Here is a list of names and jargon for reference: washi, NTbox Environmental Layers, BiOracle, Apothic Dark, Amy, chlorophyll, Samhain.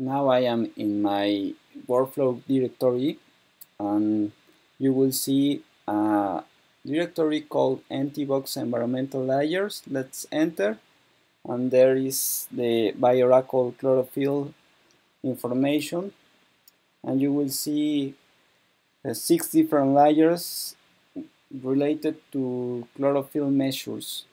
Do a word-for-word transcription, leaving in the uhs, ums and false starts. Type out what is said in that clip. Now I am in my workflow directory, and you will see a directory called NTbox Environmental Layers. Let's enter, and there is the BiOracle chlorophyll information, and you will see uh, six different layers related to chlorophyll measures.